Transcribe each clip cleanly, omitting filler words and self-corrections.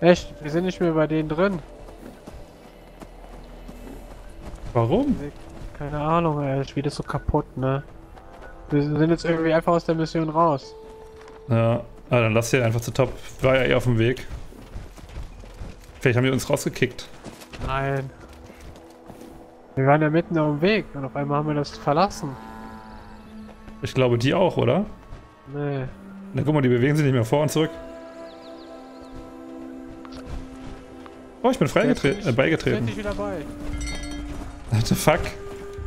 Echt? Wir sind nicht mehr bei denen drin. Warum? Keine Ahnung, ey. Das Spiel ist so kaputt, ne? Wir sind jetzt irgendwie einfach aus der Mission raus. Ja, ah, dann lass sie einfach zu Top. War ja eh auf dem Weg. Vielleicht haben die uns rausgekickt. Nein. Wir waren ja mitten auf dem Weg und auf einmal haben wir das verlassen. Ich glaube, die auch, oder? Nee. Na guck mal, die bewegen sich nicht mehr vor und zurück. Oh, ich bin freigetreten, beigetreten. Ich bin wieder bei. What the fuck?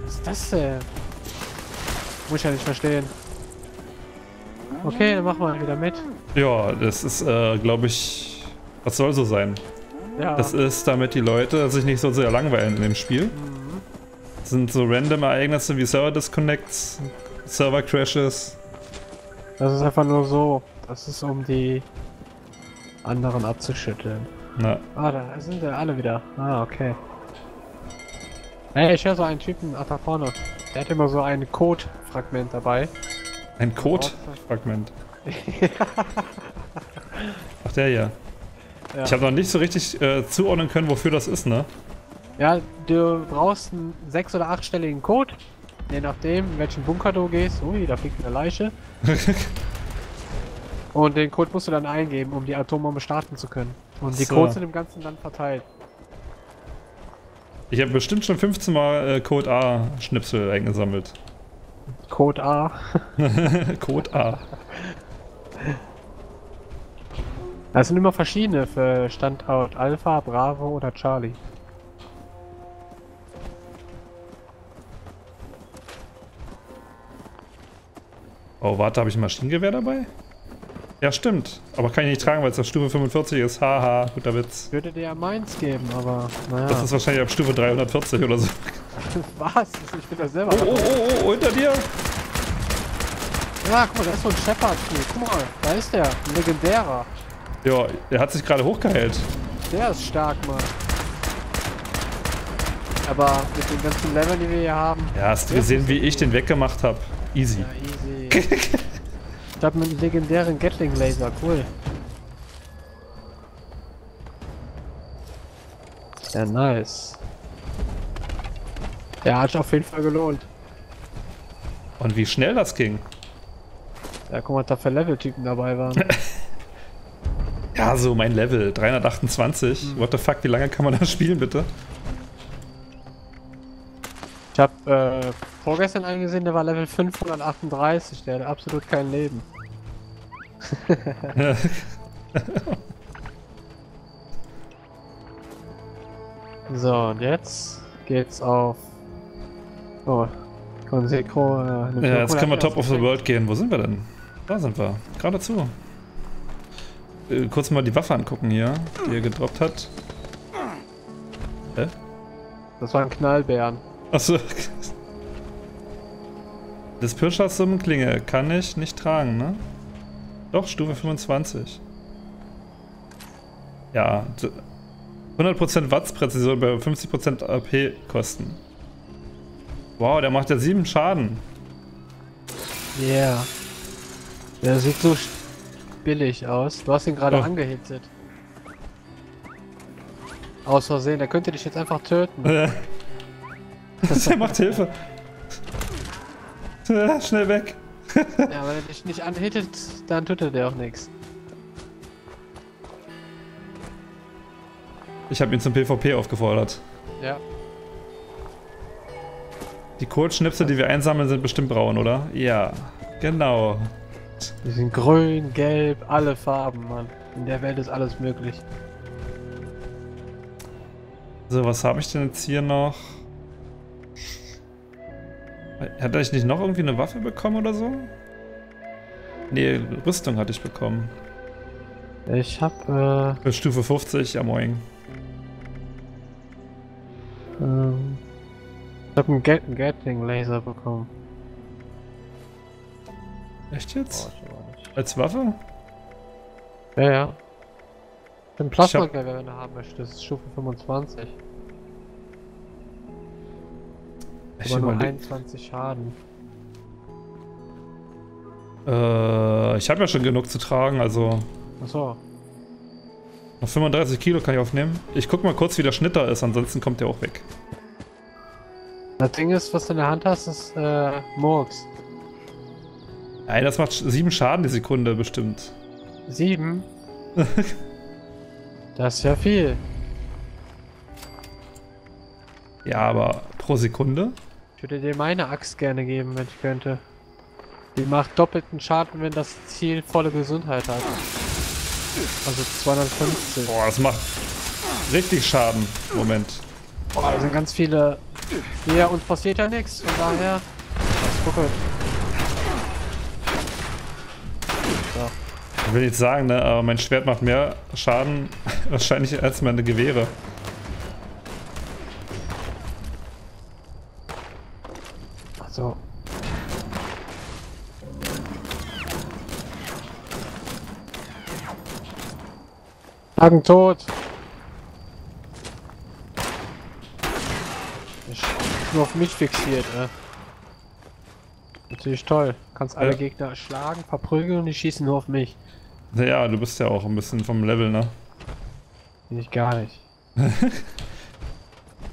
Was ist das denn? Muss ich ja nicht verstehen. Okay, dann machen wir wieder mit. Ja, das ist, glaube ich, das soll so sein. Ja. Das ist, damit die Leute sich nicht so sehr langweilen in dem Spiel. Mhm. Das sind so random Ereignisse wie Server-Disconnects, Server-Crashes. Das ist einfach nur so. Das ist, um die anderen abzuschütteln. Na. Ah, da sind ja alle wieder. Ah, okay. Hey, ich höre so einen Typen, da vorne. Der hat immer so ein Code-Fragment dabei. Ein Code-Fragment? Ach, der hier. Ja. Ich habe noch nicht so richtig zuordnen können, wofür das ist, ne? Ja, du brauchst einen 6- oder 8-stelligen Code. Je nachdem, in welchen Bunker du gehst. Ui, da fliegt eine Leiche. Und den Code musst du dann eingeben, um die Atombombe starten zu können. Und die Codes sind im ganzen Land verteilt. Ich habe bestimmt schon 15 Mal Code A Schnipsel eingesammelt. Code A? Code A. Das sind immer verschiedene für Standort Alpha, Bravo oder Charlie. Oh, warte, habe ich ein Maschinengewehr dabei? Ja, stimmt. Aber kann ich nicht tragen, weil es auf Stufe 45 ist. Haha, guter Witz. Ich würde dir ja meins geben, aber naja. Das ist wahrscheinlich ab Stufe 340 oder so. Was? Ich bin da selber. Oh, oh, oh, oh, hinter dir! Ja, guck mal, da ist so ein Shepard hier. Guck mal, da ist der. Ein legendärer. Ja, der hat sich gerade hochgeheilt. Der ist stark, Mann. Aber mit den ganzen Leveln, die wir hier haben... Ja, hast du gesehen, wie ich den weggemacht habe? Easy. Ja, easy. Ich hab mit einem legendären Gatling Laser, cool. Ja, nice. Der hat sich auf jeden Fall gelohnt. Und wie schnell das ging. Ja, guck mal, da für Level-Typen dabei waren. Ja, so mein Level, 328. What the fuck, wie lange kann man das spielen, bitte? Ich hab vorgestern eingesehen, der war Level 538, der hat absolut kein Leben. So, und jetzt geht's auf... Oh, Konsekro... ja, jetzt können wir Top of the World gehen. Wo sind wir denn? Da sind wir. Geradezu. Kurz mal die Waffe angucken hier, die er gedroppt hat. Hä? Das waren Knallbären. Achso. Das Pirschers Summenklinge kann ich nicht tragen, ne? Doch, Stufe 25. Ja, 100% Watts Präzision bei 50% AP kosten. Wow, der macht ja 7 Schaden. Yeah. Der sieht so billig aus. Du hast ihn gerade angehitzt. Aus Versehen, der könnte dich jetzt einfach töten. Der macht Hilfe. Schnell weg. Ja, wenn er dich nicht anhittet, dann tötet er auch nichts. Ich habe ihn zum PvP aufgefordert. Ja. Die Kohlschnipsel, die wir einsammeln, sind bestimmt braun, oder? Ja, genau. Die sind grün, gelb, alle Farben, Mann. In der Welt ist alles möglich. So, was habe ich denn jetzt hier noch? Hat ich nicht noch irgendwie eine Waffe bekommen oder so? Nee, Rüstung hatte ich bekommen. Ich habe für Stufe 50, ja moin. Ich habe einen Gatling Laser bekommen. Echt jetzt? Als Waffe? Ja, ja. Den Plasma-Gewehr, wenn du haben möchtest, ist Stufe 25. Ich aber nur 21 Schaden. Ich habe ja schon genug zu tragen, also... Achso. Noch 35 Kilo kann ich aufnehmen. Ich guck mal kurz, wie der Schnitt da ist, ansonsten kommt der auch weg. Das Ding ist, was du in der Hand hast, ist Murks. Nein, das macht 7 Schaden die Sekunde bestimmt. 7? Das ist ja viel. Ja, aber pro Sekunde? Ich würde dir meine Axt gerne geben, wenn ich könnte. Die macht doppelten Schaden, wenn das Ziel volle Gesundheit hat. Also 250. Boah, das macht richtig Schaden. Moment. Boah, da sind ganz viele. Ja, uns passiert ja nichts, von daher. Was gucke. So. Ich will jetzt sagen, ne, aber mein Schwert macht mehr Schaden wahrscheinlich als meine Gewehre. So. Hagen tot. Ich bin nur auf mich fixiert, ne? Natürlich toll. Kannst alle Gegner schlagen, verprügeln und die schießen nur auf mich. Ja, du bist ja auch ein bisschen vom Level, ne? Nicht gar nicht. Du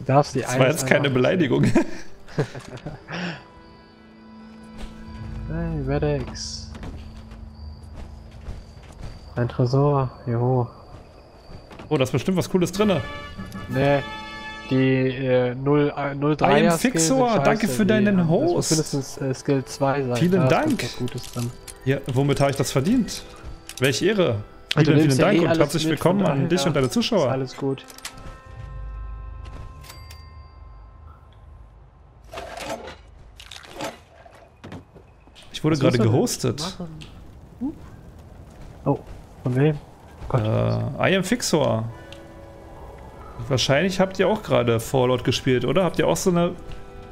darfst die das war jetzt keine Beleidigung. Hey, Wedex. Ein Tresor, jo. Oh, da ist bestimmt was Cooles drinne. Nee, die 03er Fixor, danke für deinen Host. Das muss mindestens Skill 2 sein. Vielen Dank. Was Gutes drin. Ja, womit habe ich das verdient? Welch Ehre. Vielen Dank und herzlich willkommen an dich und deine Zuschauer. Ist alles gut. Ich wurde gerade gehostet. Oh, von wem? Gott. I am Fixor. Wahrscheinlich habt ihr auch gerade Fallout gespielt, oder? Habt ihr auch so eine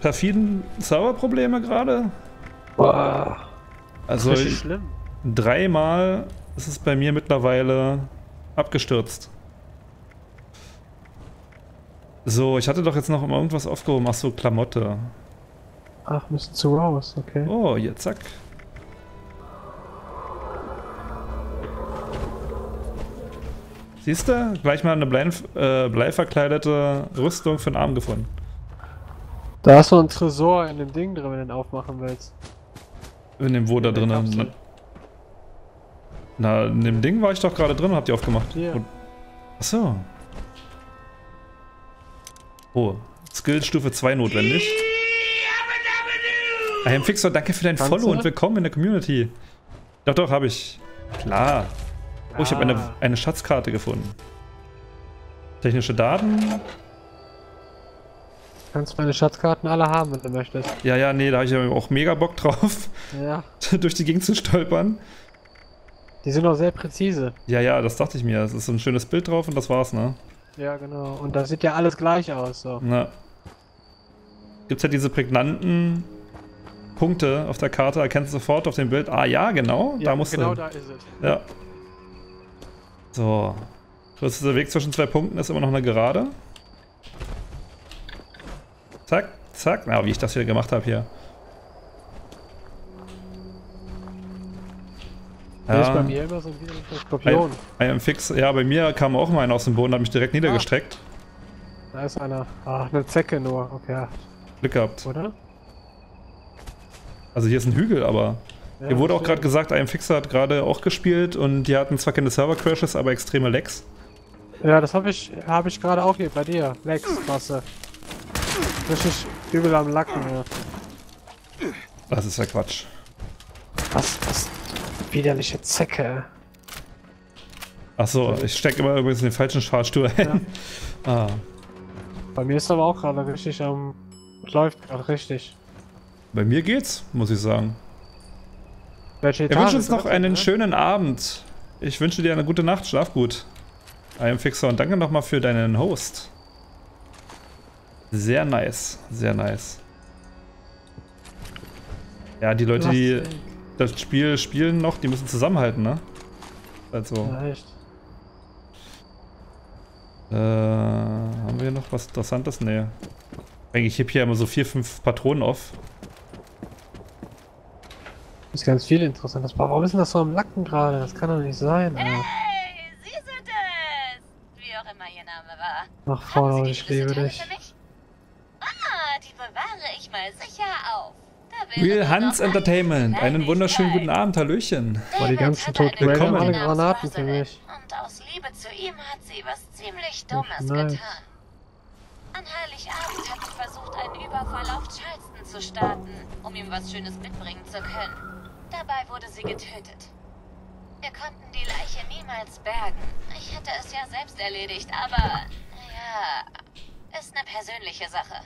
perfiden Serverprobleme gerade? Boah. Also schlimm. 3-mal ist es bei mir mittlerweile abgestürzt. So, ich hatte doch jetzt noch immer irgendwas aufgehoben. Ach so, Klamotte. Ach, müssen zu raus, okay. Oh, jetzt zack. Siehst du? Gleich mal eine bleiverkleidete Rüstung für den Arm gefunden. Da hast du ein Tresor in dem Ding drin, wenn du den aufmachen willst. In dem wo da drin? Na, in dem Ding war ich doch gerade drin und hab die aufgemacht. Yeah. Achso. Oh, Skillstufe 2 notwendig. I am Fixor, danke für dein Follow und willkommen in der Community. Doch, doch, habe ich. Klar. Oh, ich habe eine Schatzkarte gefunden. Technische Daten. Du kannst meine Schatzkarten alle haben, wenn du möchtest. Ja, ja, nee, da habe ich auch mega Bock drauf. Ja. Durch die Gegend zu stolpern. Die sind auch sehr präzise. Ja, ja, das dachte ich mir. Es ist so ein schönes Bild drauf und das war's, ne? Ja, genau. Und da sieht ja alles gleich aus, so. Na. Gibt's ja diese prägnanten Punkte auf der Karte, erkennst du sofort auf dem Bild. Ah ja, genau, ja, da musst genau du. Genau, da ist es. Ja. So. Größter Weg zwischen 2 Punkten ist immer noch eine Gerade. Zack, zack. Na, wie ich das hier gemacht habe hier. Ja. Das ist bei mir immer so ein Skorpion. Ein Fix. Ja, bei mir kam auch mal einer aus dem Boden, hat mich direkt niedergestreckt. Da ist einer. Ach, eine Zecke nur. Okay. Glück gehabt. Oder? Also hier ist ein Hügel, aber ja, hier wurde auch gerade gesagt, I am Fixor hat gerade auch gespielt und die hatten zwar keine Server-Crashes, aber extreme Lags. Ja, das hab ich gerade auch hier bei dir. Lags-Masse. Richtig übel am Lacken. Ja. Das ist ja Quatsch. Was? Das widerliche Zecke. Achso, ich stecke immer übrigens in den falschen Fahrstuhl ein. Ja. Ah. Bei mir ist aber auch gerade richtig am... läuft gerade richtig. Bei mir geht's, muss ich sagen. Ich wünsche uns noch einen schönen Abend. Ich wünsche dir eine gute Nacht, schlaf gut. I am Fixor und danke nochmal für deinen Host. Sehr nice, sehr nice. Ja, die Leute, die das Spiel spielen noch, die müssen zusammenhalten, ne? Also. Echt. Haben wir noch was Interessantes? Nee. Ich heb hier immer so 4-5 Patronen auf. Das ist ganz viel Interessantes. Warum ist denn das so am Lacken gerade? Das kann doch nicht sein. Ey, siehst du das? Nach vorne, ich liebe dich. Ah, die bewahre ich mal sicher auf. Real Hans Entertainment, einen wunderschönen guten Abend, Hallöchen. War die ganzen Toten Raider alle Granaten für mich. Und aus Liebe zu ihm hat sie was ziemlich Dummes getan. An Heiligabend hat sie versucht, einen Überfall auf Charleston zu starten, um ihm was Schönes mitbringen zu können. Dabei wurde sie getötet. Wir konnten die Leiche niemals bergen. Ich hätte es ja selbst erledigt, aber, naja, ist eine persönliche Sache.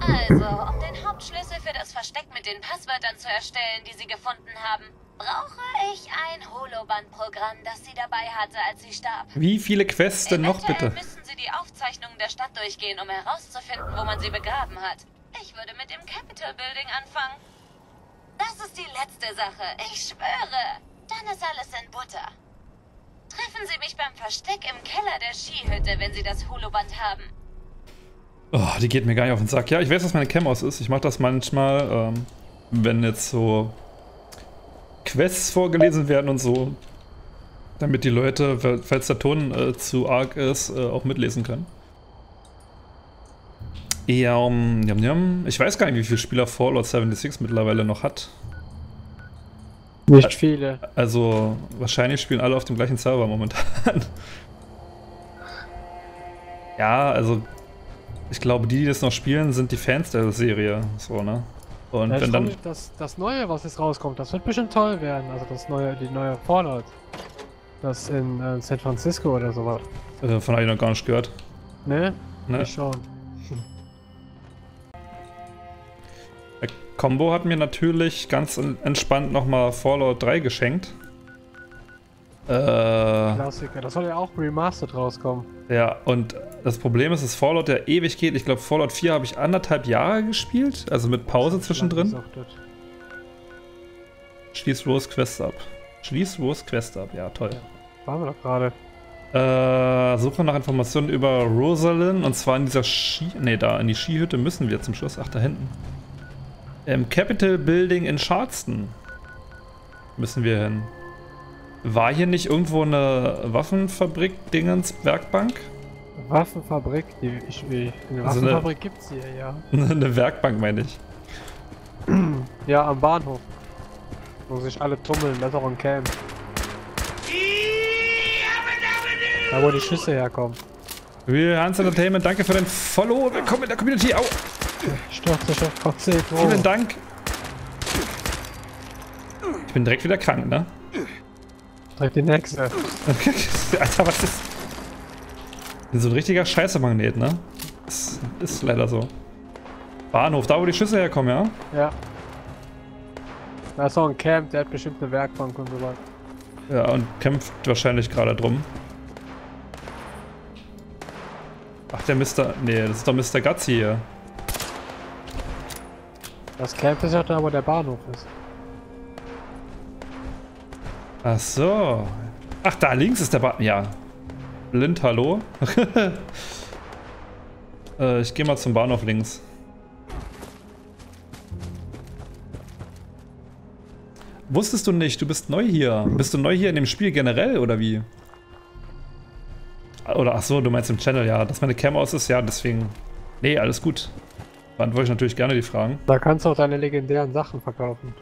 Also, um den Hauptschlüssel für das Versteck mit den Passwörtern zu erstellen, die sie gefunden haben, brauche ich ein Holoband-Programm, das sie dabei hatte, als sie starb. Wie viele Quests denn noch, bitte? Müssen sie die Aufzeichnungen der Stadt durchgehen, um herauszufinden, wo man sie begraben hat. Ich würde mit dem Capitol Building anfangen. Das ist die letzte Sache, ich schwöre. Dann ist alles in Butter. Treffen Sie mich beim Versteck im Keller der Skihütte, wenn Sie das Holoband haben. Oh, die geht mir gar nicht auf den Sack. Ja, ich weiß, was meine Cam aus ist. Ich mache das manchmal, wenn jetzt so Quests vorgelesen werden und so, damit die Leute, falls der Ton zu arg ist, auch mitlesen können. Ja, ich weiß gar nicht, wie viele Spieler Fallout 76 mittlerweile noch hat. Nicht viele. Also wahrscheinlich spielen alle auf dem gleichen Server momentan. Ja, also ich glaube, die das noch spielen, sind die Fans der Serie, so, ne? Und ja, wenn dann das neue, was jetzt rauskommt, das wird bestimmt toll werden. Also die neue Fallout, das in San Francisco oder so war. Von euch noch gar nicht gehört. Ne? Ne? Schon. Combo hat mir natürlich ganz entspannt nochmal Fallout 3 geschenkt. Klassiker, das soll ja auch remastered rauskommen. Ja, und das Problem ist, dass Fallout ja ewig geht. Ich glaube, Fallout 4 habe ich 1,5 Jahre gespielt, also mit Pause zwischendrin. Schließ Rose Quest ab. Schließ Rose Quest ab, ja toll. Ja, waren wir doch gerade. Suche nach Informationen über Rosalind, und zwar in dieser in die Skihütte müssen wir zum Schluss. Ach, da hinten. Im Capitol Building in Charleston müssen wir hin. War hier nicht irgendwo eine Waffenfabrik-Dingens-Werkbank? Waffenfabrik? Eine Waffenfabrik gibt's hier, ja. Eine Werkbank, meine ich. Ja, am Bahnhof. Wo sich alle tummeln, das ist auch ein Camp. Da, wo die Schüsse herkommen. Real Hans Entertainment, danke für dein Follow. Willkommen in der Community. Au! Vielen Dank. Ich bin direkt wieder krank, ne? Direkt die nächste. Alter, was ist? Ich bin so ein richtiger Scheiße-Magnet, ne? Das ist leider so. Bahnhof, da wo die Schüsse herkommen, ja? Ja. Da ist auch ein Camp, der hat bestimmt eine Werkbank und so was. Ja, und kämpft wahrscheinlich gerade drum. Ach, der Mr. Nee, das ist doch Mr. Gazzi hier. Das Camp ist ja da, wo der Bahnhof ist. Ach so. Ach, da links ist der Bahnhof. Ja. Blind, hallo. Ich gehe mal zum Bahnhof links. Wusstest du nicht, du bist neu hier. Bist du neu hier in dem Spiel generell, oder wie? Oder ach so, du meinst im Channel, ja. Dass meine Cam aus ist, ja, deswegen. Nee, alles gut. Beantworte ich natürlich gerne die Fragen. Da kannst du auch deine legendären Sachen verkaufen.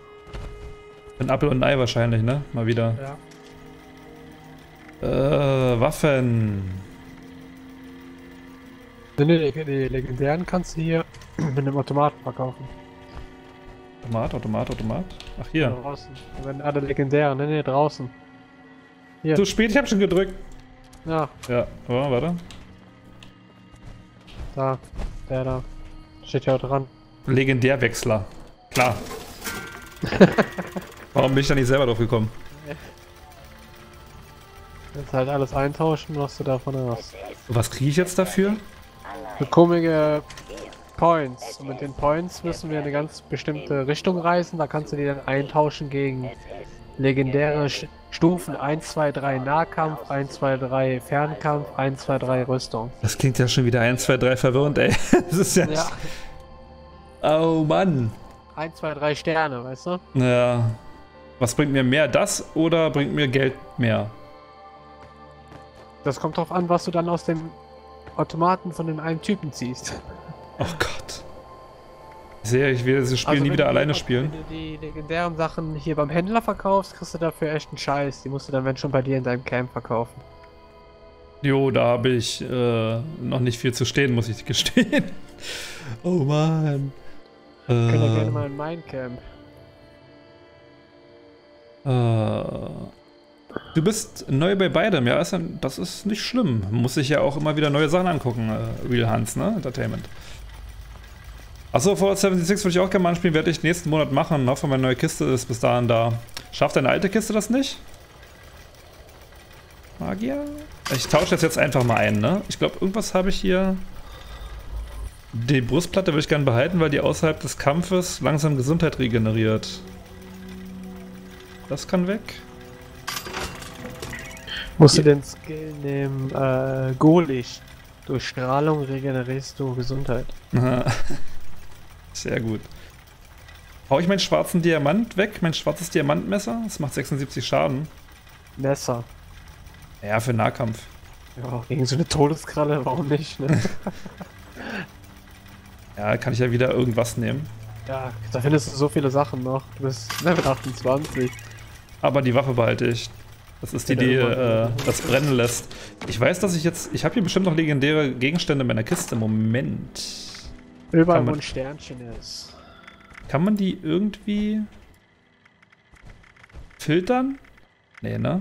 Ein Apfel und ein Ei wahrscheinlich, ne? Mal wieder. Ja. Waffen. Die legendären kannst du hier mit einem Automaten verkaufen. Automat. Ach, hier. Draußen. Wenn alle legendären, ne, draußen. Hier. Zu spät, ich hab schon gedrückt. Ja. Ja, oh, warte. Da, der da. Steht ja auch dran. Legendärwechsler. Klar. Warum bin ich da nicht selber drauf gekommen? Jetzt halt alles eintauschen, was du davon hast. Was kriege ich jetzt dafür? Für komische Points. Und mit den Points müssen wir in eine ganz bestimmte Richtung reisen. Da kannst du die dann eintauschen gegen legendäre Stufen 1, 2, 3 Nahkampf, 1, 2, 3 Fernkampf, 1, 2, 3 Rüstung. Das klingt ja schon wieder 1, 2, 3 verwirrend, ey. Das ist ja. Oh Mann. 1, 2, 3 Sterne, weißt du? Ja. Was bringt mir mehr, das oder bringt mir Geld mehr? Das kommt drauf an, was du dann aus dem Automaten von dem einen Typen ziehst. Oh Gott. Ich sehe, ich will dieses Spiel also nie wieder alleine spielen. Wenn du die legendären Sachen hier beim Händler verkaufst, kriegst du dafür echt einen Scheiß. Die musst du dann, wenn schon, bei dir in deinem Camp verkaufen. Jo, da habe ich noch nicht viel zu stehen, muss ich gestehen. Oh Mann. Wir können ja gerne mal in mein Camp. Du bist neu bei beidem, ja, das ist nicht schlimm. Muss sich ja auch immer wieder neue Sachen angucken, Real Hans, ne? Entertainment. Achso, Fallout 76 würde ich auch gerne mal anspielen, werde ich nächsten Monat machen. Hoffe, meine neue Kiste ist bis dahin da. Schafft deine alte Kiste das nicht? Magier? Ich tausche das jetzt einfach mal ein, ne? Ich glaube, irgendwas habe ich hier. Die Brustplatte würde ich gerne behalten, weil die außerhalb des Kampfes langsam Gesundheit regeneriert. Das kann weg. Musst du den Skill nehmen, Golisch. Durch Strahlung regenerierst du Gesundheit. Sehr gut. Hau ich meinen schwarzen Diamant weg? Mein schwarzes Diamantmesser? Das macht 76 Schaden. Messer. Ja, für Nahkampf. Ja, gegen so eine Todeskralle, warum nicht, ne? Ja, kann ich ja wieder irgendwas nehmen. Ja, da findest du so viele Sachen noch. Du bist Level 28. Aber die Waffe behalte ich. Das ist die, die das brennen lässt. Ich weiß, dass ich jetzt... Ich habe hier bestimmt noch legendäre Gegenstände in meiner Kiste. Moment. Überall, wo ein Sternchen ist. Kann man die irgendwie... filtern? Nee, ne?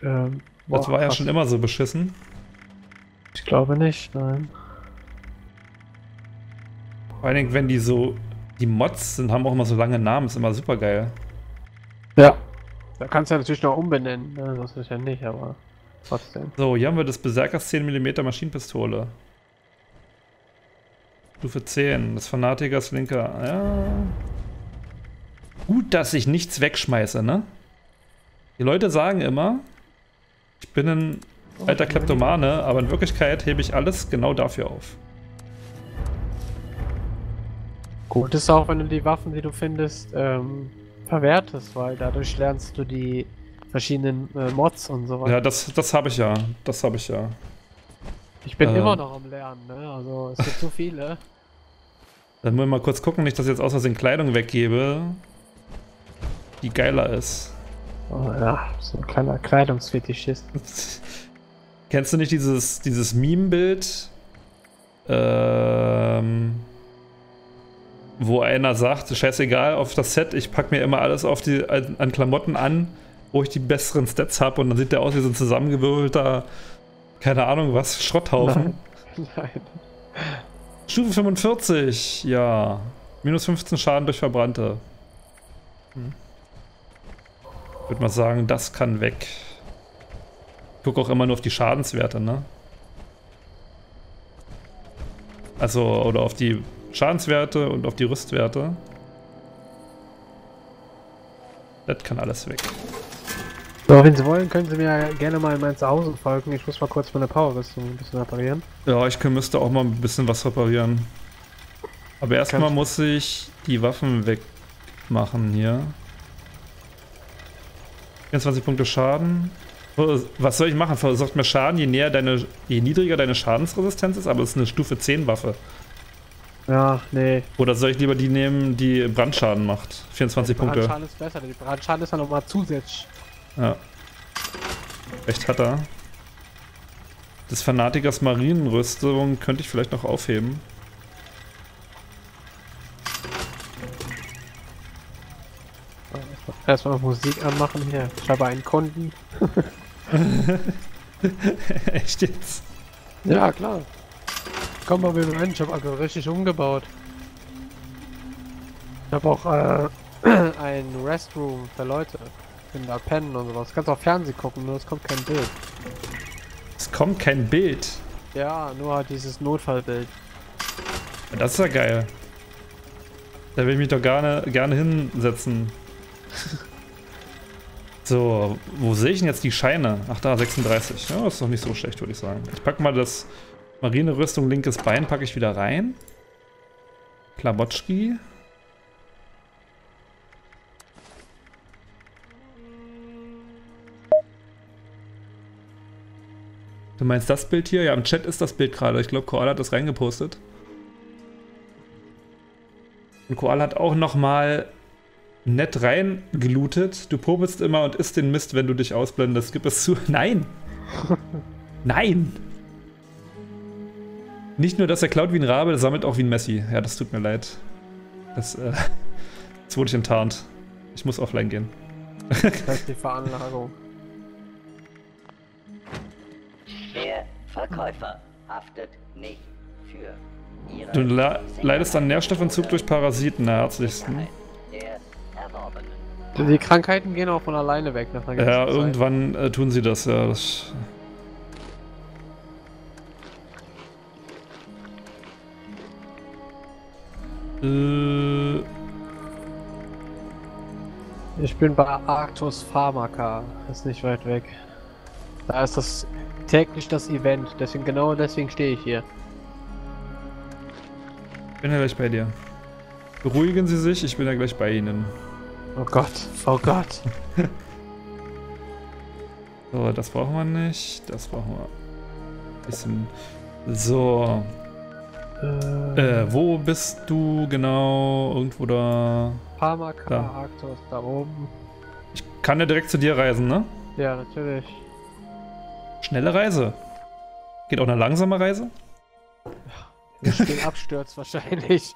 Das war ja schon immer so beschissen. Ich glaube nicht, nein. Vor allen Dingen, wenn die so... Die Mods sind, haben auch immer so lange Namen. Ist immer super geil. Ja. Da kannst du ja natürlich noch umbenennen, ne? Das ist ja nicht, aber trotzdem. So, hier haben wir das Berserkers 10mm Maschinenpistole. Stufe 10, das Fanatikers linker. Ja. Gut, dass ich nichts wegschmeiße, ne? Die Leute sagen immer, ich bin ein alter Kleptomane, aber in Wirklichkeit hebe ich alles genau dafür auf. Gut ist auch, wenn du die Waffen, die du findest, verwertest, weil dadurch lernst du die verschiedenen Mods und so weiter. Ja, das habe ich ja. Das habe ich ja. Ich bin immer noch am Lernen, ne? Also es gibt so viele. Dann müssen wir mal kurz gucken, nicht, dass ich jetzt aus Versehen Kleidung weggebe, die geiler ist. Oh ja, so ein kleiner Kleidungsfetischist. Kennst du nicht dieses Meme-Bild? Wo einer sagt, scheißegal auf das Set, ich pack mir immer alles auf die, an Klamotten an, wo ich die besseren Stats habe, und dann sieht der aus wie so ein zusammengewürfelter, keine Ahnung was, Schrotthaufen. Nein, nein. Stufe 45, ja. Minus 15 Schaden durch Verbrannte. Ich würde mal sagen, das kann weg. Ich gucke auch immer nur auf die Schadenswerte, ne? Also, oder auf die Schadenswerte und auf die Rüstwerte. Das kann alles weg. So, wenn Sie wollen, können Sie mir gerne mal in mein Zuhause folgen. Ich muss mal kurz meine Powerrüstung ein bisschen reparieren. Ja, ich müsste auch mal ein bisschen was reparieren. Aber erstmal muss ich die Waffen wegmachen hier. 24 Punkte Schaden. Was soll ich machen? Verursacht mir Schaden, je niedriger deine Schadensresistenz ist, aber es ist eine Stufe 10 Waffe. Ja, nee. Oder soll ich lieber die nehmen, die Brandschaden macht? 24 Punkte. Brandschaden ist besser, die Brandschaden ist ja nochmal zusätzlich. Ja. Echt hat er. Das Fanatikers Marienrüstung könnte ich vielleicht noch aufheben. Erstmal Musik anmachen hier. Ich habe einen Kunden. Echt jetzt? Ja, klar. Komm mal mit dem Mensch, ich hab also richtig umgebaut. Ich hab auch ein Restroom für Leute. Können da pennen und sowas. Kannst auch Fernsehen gucken, nur es kommt kein Bild. Es kommt kein Bild? Ja, nur halt dieses Notfallbild. Ja, das ist ja geil. Da will ich mich doch gerne hinsetzen. So, wo sehe ich denn jetzt die Scheine? Ach da, 36. Ja, das ist doch nicht so schlecht, würde ich sagen. Ich pack mal das... Marinerüstung, linkes Bein packe ich wieder rein. Klabotschki. Du meinst das Bild hier? Ja, im Chat ist das Bild gerade. Ich glaube, Koala hat das reingepostet. Und Koala hat auch nochmal nett reingelootet. Du popelst immer und isst den Mist, wenn du dich ausblendest. Gib es zu. Nein! Nein! Nicht nur, dass er klaut wie ein Rabe, er sammelt auch wie ein Messi. Ja, das tut mir leid. Das wurde ich enttarnt. Ich muss offline gehen. Das ist die Veranlagung. Der Verkäufer haftet nicht für ihre... Du leidest an Nährstoffentzug durch Parasiten, herzlichsten. Die Krankheiten gehen auch von alleine weg nach einer ganzen Zeit. Ja, irgendwann tun sie das, ja. Das ich bin bei Arctos Pharmaka, ist nicht weit weg. Da ist das täglich das Event, deswegen genau deswegen stehe ich hier. Ich bin ja gleich bei dir. Beruhigen Sie sich, ich bin ja gleich bei Ihnen. Oh Gott, oh Gott. So, das brauchen wir nicht, das brauchen wir ein bisschen. So. Wo bist du genau? Irgendwo da. Pharmaka, Arctos, da oben. Ich kann ja direkt zu dir reisen, ne? Ja, natürlich. Schnelle Reise. Geht auch eine langsame Reise? Ja, den abstürzt wahrscheinlich.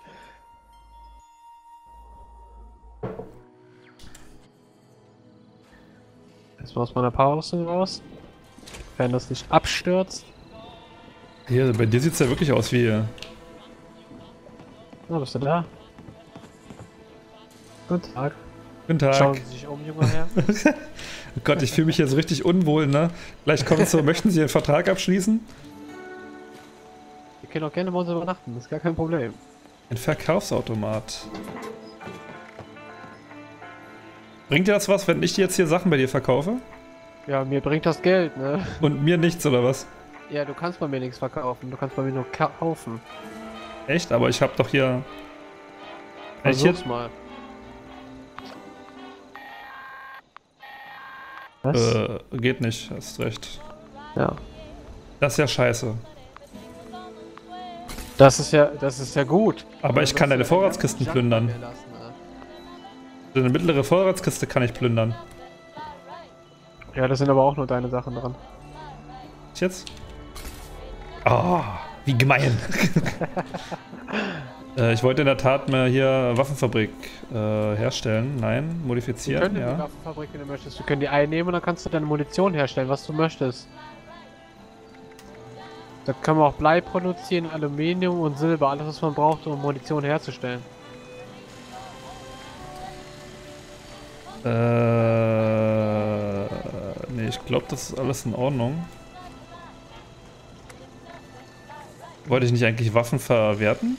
Jetzt muss man eine Pause raus. Wenn das nicht abstürzt. Hier, bei dir sieht es ja wirklich aus wie. Na, bist du da? Guten Tag. Guten Tag. Schauen Sie sich um, junger Herr. Oh Gott, ich fühle mich jetzt richtig unwohl, ne? Gleich kommt so, möchten Sie den Vertrag abschließen? Wir können auch gerne bei uns übernachten, das ist gar kein Problem. Ein Verkaufsautomat. Bringt dir das was, wenn ich dir jetzt hier Sachen bei dir verkaufe? Ja, mir bringt das Geld, ne? Und mir nichts, oder was? Ja, du kannst bei mir nichts verkaufen, du kannst bei mir nur kaufen. Echt? Aber ich hab doch hier... Versuch's mal. Was? Geht nicht, hast recht. Ja. Das ist ja scheiße. Das ist ja gut. Aber ich kann deine Vorratskisten plündern. Deine mittlere Vorratskiste kann ich plündern. Ja, das sind aber auch nur deine Sachen dran. Ich jetzt? Oh, wie gemein. Ich wollte in der Tat mal hier Waffenfabrik herstellen. Nein, modifizieren. Wir können ja die Waffenfabrik, wenn du möchtest. Wir können die einnehmen und dann kannst du deine Munition herstellen, was du möchtest. Da kann man auch Blei produzieren, Aluminium und Silber. Alles, was man braucht, um Munition herzustellen. Nee, ich glaube, das ist alles in Ordnung. Wollte ich nicht eigentlich Waffen verwerten?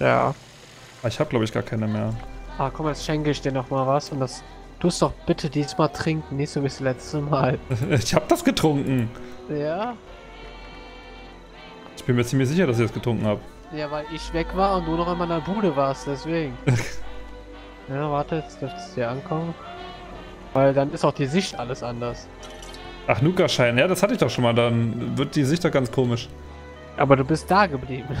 Ja. Ich habe, glaube ich, gar keine mehr. Ah, komm, jetzt schenke ich dir nochmal was und das tust doch bitte diesmal trinken, nicht so wie das letzte Mal. Ich habe das getrunken. Ja? Ich bin mir ziemlich sicher, dass ich das getrunken habe. Ja, weil ich weg war und du noch in meiner Bude warst, deswegen. Ja, warte, jetzt dürfte es hier ankommen. Weil dann ist auch die Sicht alles anders. Ach, Nuka-Schein, ja, das hatte ich doch schon mal, dann wird die Sicht doch ganz komisch. Aber du bist da geblieben.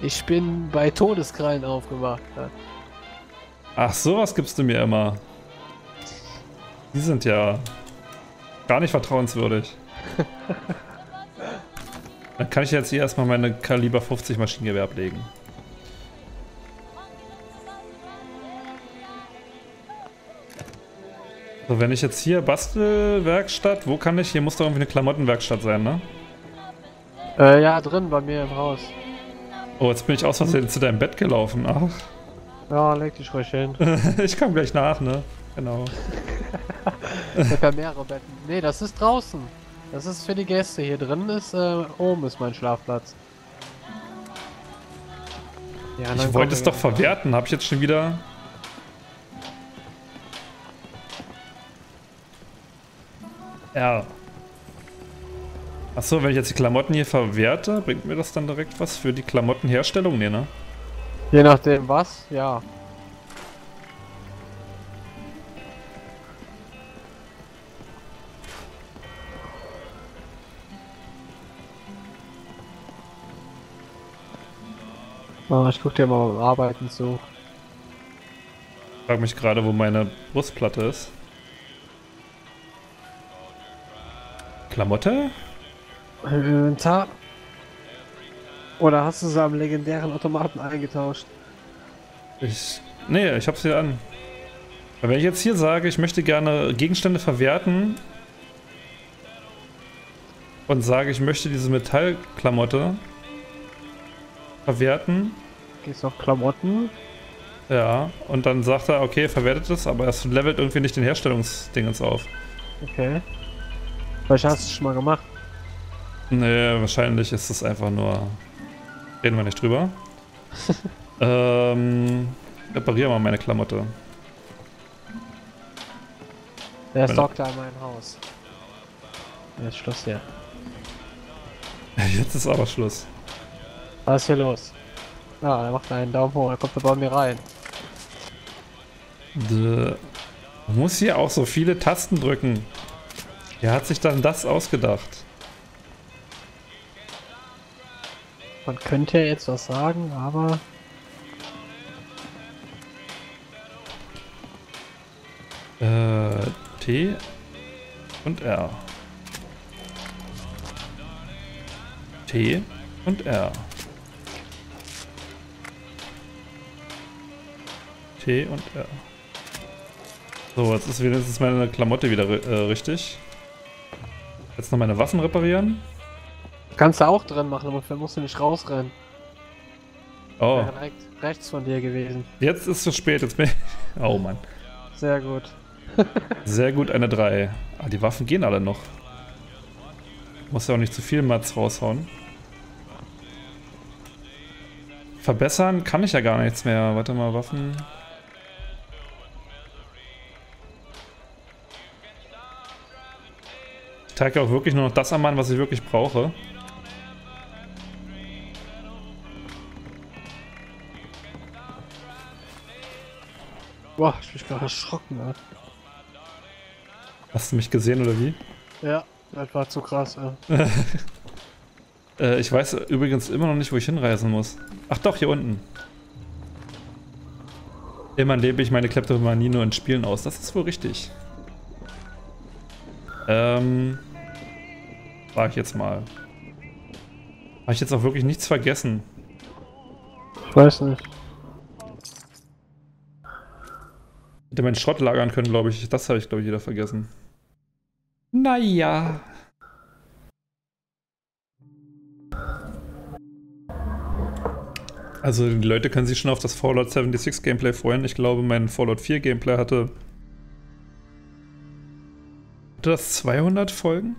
Ich bin bei Todeskrallen aufgewacht. Ach, sowas gibst du mir immer. Die sind ja gar nicht vertrauenswürdig. Dann kann ich jetzt hier erstmal meine Kaliber 50 Maschinengewehr ablegen. So, wenn ich jetzt hier Bastelwerkstatt, wo kann ich? Hier muss doch irgendwie eine Klamottenwerkstatt sein, ne? Ja, drin, bei mir im Haus. Oh, jetzt bin ich aus Versehen zu deinem Bett gelaufen, ach. Ja, leg dich ruhig hin. Ich komm gleich nach, ne? Genau. Ich hab ja mehrere Betten. Nee, das ist draußen. Das ist für die Gäste. Hier drin ist, oben ist mein Schlafplatz. Ja, ich wollte es doch verwerten, hab ich jetzt schon wieder... Ja. Achso, wenn ich jetzt die Klamotten hier verwerte, bringt mir das dann direkt was für die Klamottenherstellung? Nee, ne? Je nachdem was, ja. Oh, ich guck dir mal beim Arbeiten zu. Ich frage mich gerade, wo meine Brustplatte ist. Klamotte? Inventar? Oder hast du sie am legendären Automaten eingetauscht? Nee, ich hab's hier an. Aber wenn ich jetzt hier sage, ich möchte gerne Gegenstände verwerten und sage, ich möchte diese Metallklamotte verwerten. Gehst auf Klamotten? Ja, und dann sagt er, okay, verwertet es, aber es levelt irgendwie nicht den Herstellungsdingens auf. Okay. Vielleicht hast du es schon mal gemacht. Nee, wahrscheinlich ist es einfach nur... Reden wir nicht drüber. Repariere mal meine Klamotte. Der ist Doktor in meinem Haus. Jetzt Schluss hier. Jetzt ist aber Schluss. Was ist hier los? Ah, er macht einen Daumen hoch, er kommt bei mir rein. Man muss hier auch so viele Tasten drücken. Wer hat sich dann das ausgedacht? Man könnte ja jetzt was sagen, aber... T und R. T und R. T und R. So, jetzt ist wenigstens meine Klamotte wieder richtig. Jetzt noch meine Waffen reparieren. Kannst du auch drin machen, aber musst du nicht rausrennen. Oh. Wäre direkt rechts von dir gewesen. Jetzt ist es zu spät, jetzt bin ich... Oh Mann. Sehr gut. Sehr gut, eine 3. Ah, die Waffen gehen alle noch. Muss ja auch nicht zu viel Mats raushauen. Verbessern kann ich ja gar nichts mehr. Warte mal, Waffen. Ich trage ja auch wirklich nur noch das an, was ich wirklich brauche. Boah, ich bin gerade erschrocken, Alter. Hast du mich gesehen oder wie? Ja, das war zu krass, ja. Ich weiß übrigens immer noch nicht, wo ich hinreisen muss. Ach doch, hier unten. Immer lebe ich meine Kleptomanie nur in Spielen aus. Das ist wohl richtig. Sag ich jetzt mal. Habe ich jetzt auch wirklich nichts vergessen? Ich weiß nicht. Ich hätte meinen Schrott lagern können, glaube ich. Das habe ich, glaube ich, jeder vergessen. Naja. Also die Leute können sich schon auf das Fallout 76 Gameplay freuen. Ich glaube, mein Fallout 4 Gameplay hatte das 200 Folgen?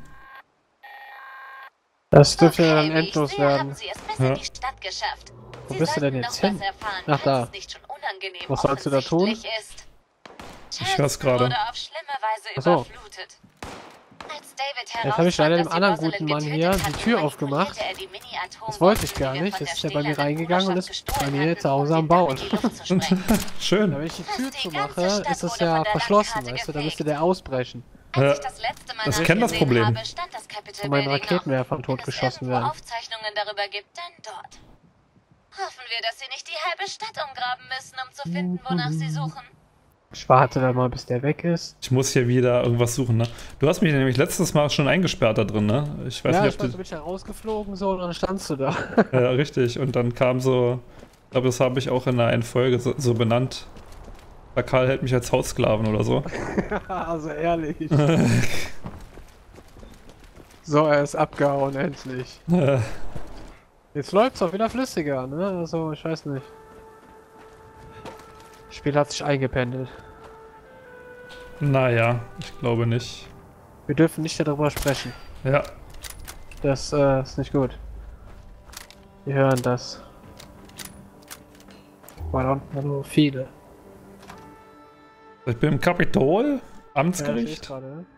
Das dürfte okay, dann endlos werden. Ja. Wo bist du denn jetzt hin? Ach da. Was sollst du da tun? Ich hör's gerade. Achso. Jetzt habe ich leider dem anderen guten Mann hier die Tür aufgemacht. Das wollte ich gar nicht. Jetzt ist er bei mir reingegangen und ist bei mir zu Hause am Bauen. Schön. Wenn ich die Tür zumache, ist das ja verschlossen, weißt du? Da müsste der ausbrechen. Ja, das kennt das Problem. Wenn mein Raketenwerfer totgeschossen werden. Hoffen wir, dass sie nicht die halbe Stadt umgraben müssen, um zu finden, wonach sie suchen. Ich warte da mal, bis der weg ist. Ich muss hier wieder irgendwas suchen, ne? Du hast mich nämlich letztes Mal schon eingesperrt da drin, ne? Ich weiß nicht, ob du bist ja rausgeflogen so und dann standst du da. Ja, richtig. Und dann kam so, ich glaube, das habe ich auch in einer Folge so benannt. Der Karl hält mich als Haussklaven oder so. Also ehrlich. So, er ist abgehauen, endlich. Jetzt läuft's auch wieder flüssiger, ne? Also, ich weiß nicht. Das Spiel hat sich eingependelt. Naja, ich glaube nicht. Wir dürfen nicht darüber sprechen. Ja. Das ist nicht gut. Wir hören das. Weil unten nur viele. Ich bin im Amtsgericht. Ja,